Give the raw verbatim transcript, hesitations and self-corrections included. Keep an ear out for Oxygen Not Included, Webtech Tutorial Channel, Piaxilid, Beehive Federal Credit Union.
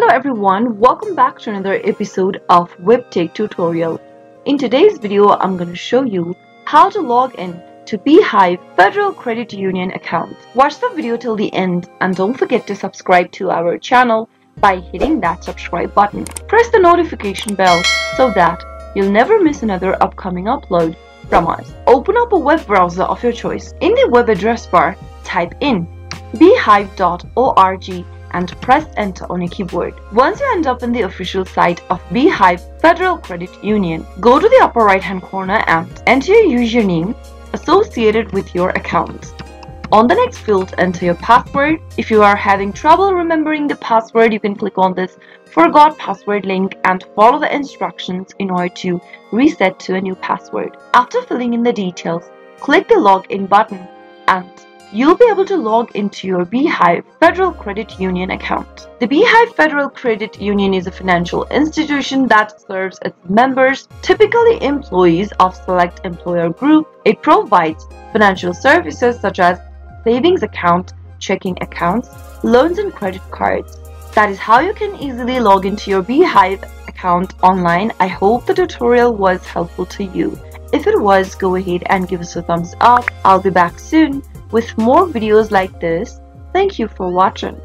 Hello everyone, welcome back to another episode of WebTech tutorial. In today's video, I'm going to show you how to log in to Beehive Federal Credit Union account. Watch the video till the end and don't forget to subscribe to our channel by hitting that subscribe button. Press the notification bell so that you'll never miss another upcoming upload from us. Open up a web browser of your choice. In the web address bar, type in beehive dot org and press enter on your keyboard. Once you end up in the official site of Beehive Federal Credit Union, go to the upper right hand corner and enter your username associated with your account. On the next field, enter your password. If you are having trouble remembering the password, you can click on this forgot password link and follow the instructions in order to reset to a new password. After filling in the details, click the login button and you'll be able to log into your Beehive Federal Credit Union account. The Beehive Federal Credit Union is a financial institution that serves its members, typically employees of select employer group. It provides financial services such as savings account, checking accounts, loans and credit cards. That is how you can easily log into your Beehive account online. I hope the tutorial was helpful to you. If it was, go ahead and give us a thumbs up. I'll be back soon with more videos like this. Thank you for watching.